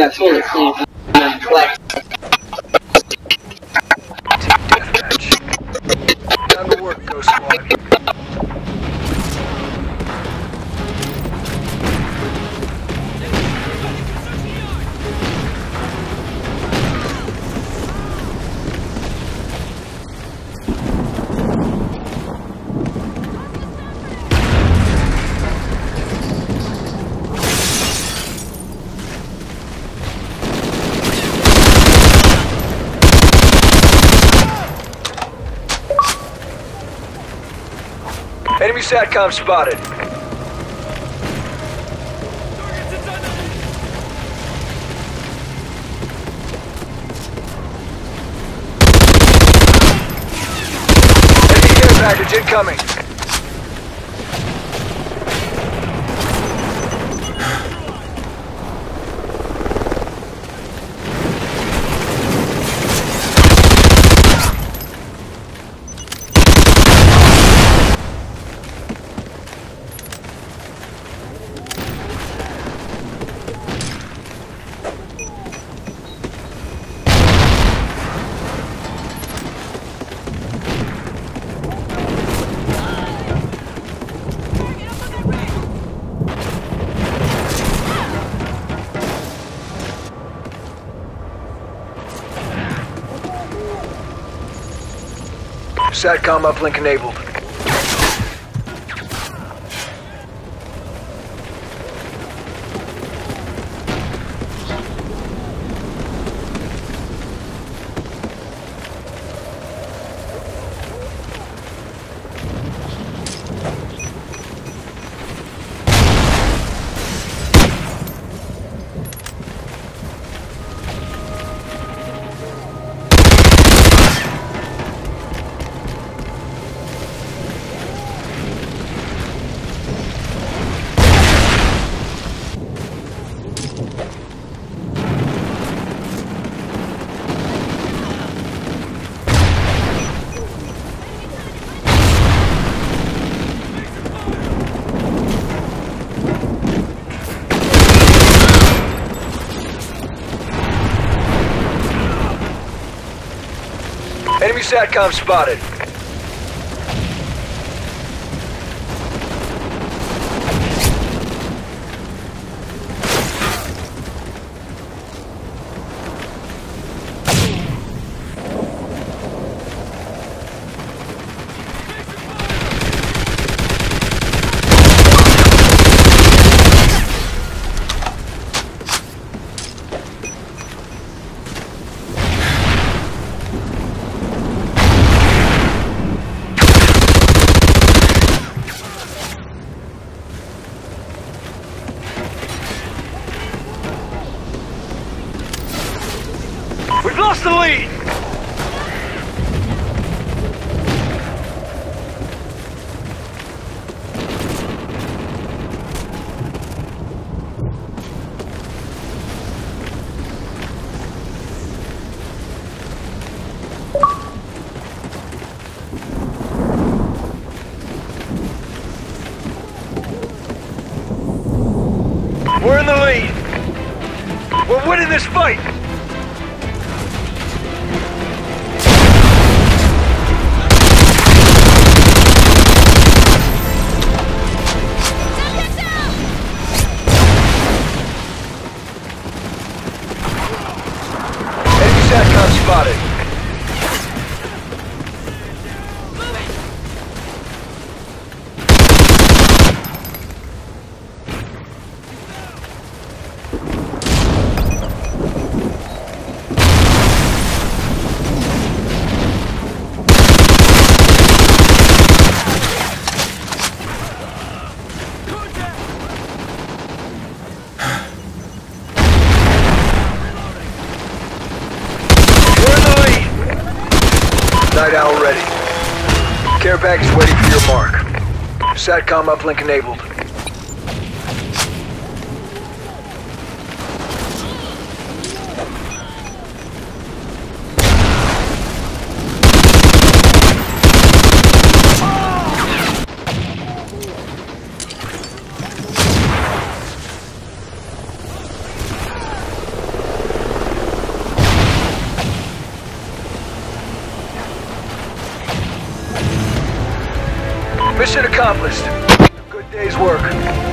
that's all it seems. Enemy SATCOM spotted. Enemy care package incoming. SATCOM uplink enabled. Enemy SATCOM spotted. Lost the lead! We're in the lead! We're winning this fight! SATCOM spotted. Night owl ready. Care package waiting for your mark. SATCOM uplink enabled. Mission accomplished. Good day's work.